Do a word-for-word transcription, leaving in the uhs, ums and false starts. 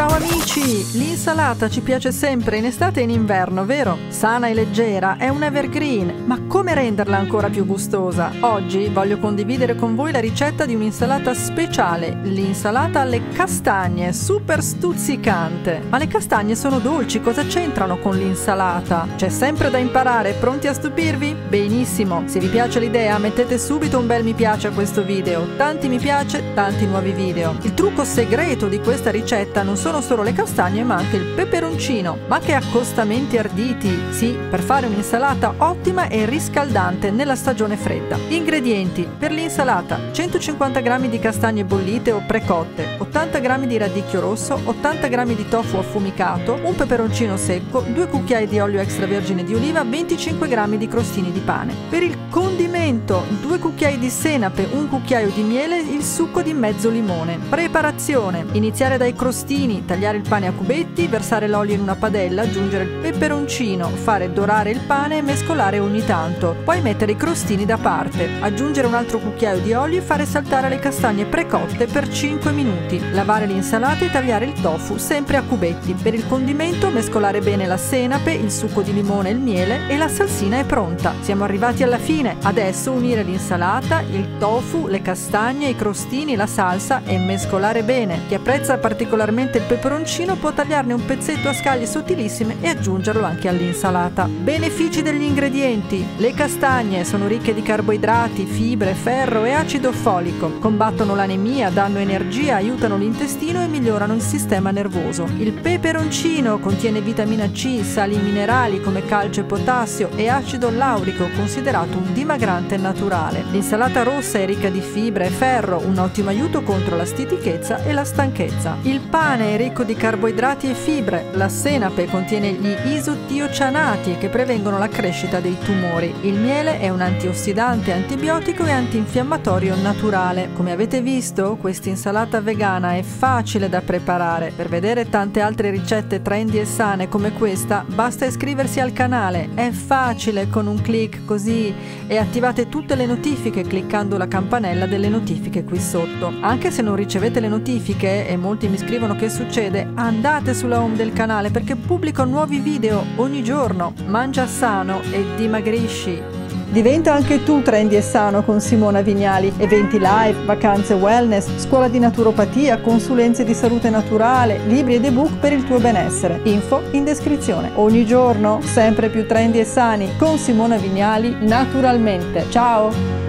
Ciao amici! L'insalata ci piace sempre in estate e in inverno, vero? Sana e leggera, è un evergreen, ma come renderla ancora più gustosa? Oggi voglio condividere con voi la ricetta di un'insalata speciale, l'insalata alle castagne, super stuzzicante. Ma le castagne sono dolci, cosa c'entrano con l'insalata? C'è sempre da imparare, pronti a stupirvi? Benissimo, se vi piace l'idea mettete subito un bel mi piace a questo video, tanti mi piace, tanti nuovi video. Il trucco segreto di questa ricetta non sono Non solo le castagne ma anche il peperoncino, ma anche accostamenti arditi, sì, per fare un'insalata ottima e riscaldante nella stagione fredda. Ingredienti per l'insalata: centocinquanta grammi di castagne bollite o precotte, ottanta grammi di radicchio rosso, ottanta grammi di tofu affumicato, un peperoncino secco, due cucchiai di olio extravergine di oliva, venticinque grammi di crostini di pane. Per il condimento: due cucchiai di senape, un cucchiaio di miele, il succo di mezzo limone. Preparazione: iniziare dai crostini, tagliare il pane a cubetti, versare l'olio in una padella, aggiungere il peperoncino, fare dorare il pane e mescolare ogni tanto, poi mettere i crostini da parte, aggiungere un altro cucchiaio di olio e fare saltare le castagne precotte per cinque minuti, lavare l'insalata e tagliare il tofu sempre a cubetti. Per il condimento mescolare bene la senape, il succo di limone e il miele e la salsina è pronta. Siamo arrivati alla fine, adesso unire l'insalata, il tofu, le castagne, i crostini, la salsa e mescolare bene. Chi apprezza particolarmente il peperoncino può tagliarne un pezzetto a scaglie sottilissime e aggiungerlo anche all'insalata. Benefici degli ingredienti: le castagne sono ricche di carboidrati, fibre, ferro e acido folico, combattono l'anemia, danno energia, aiutano l'intestino e migliorano il sistema nervoso. Il peperoncino contiene vitamina C, sali minerali come calcio e potassio e acido laurico, considerato un dimagrante naturale. L'insalata rossa è ricca di fibre e ferro, un ottimo aiuto contro la stitichezza e la stanchezza. Il pane è ricco di carboidrati e fibre. La senape contiene gli isotiocianati che prevengono la crescita dei tumori. Il miele è un antiossidante, antibiotico e antinfiammatorio naturale. Come avete visto, questa insalata vegana è facile da preparare. Per vedere tante altre ricette trendy e sane come questa, basta iscriversi al canale. È facile, con un click così, e attivate tutte le notifiche cliccando la campanella delle notifiche qui sotto. Anche se non ricevete le notifiche, e molti mi scrivono che succede, andate sulla home del canale perché pubblico nuovi video ogni giorno. Mangia sano e dimagrisci. Diventa anche tu trendy e sano con Simona Vignali. Eventi live, vacanze wellness, scuola di naturopatia, consulenze di salute naturale, libri ed ebook per il tuo benessere. Info in descrizione. Ogni giorno sempre più trendy e sani con Simona Vignali, naturalmente. Ciao!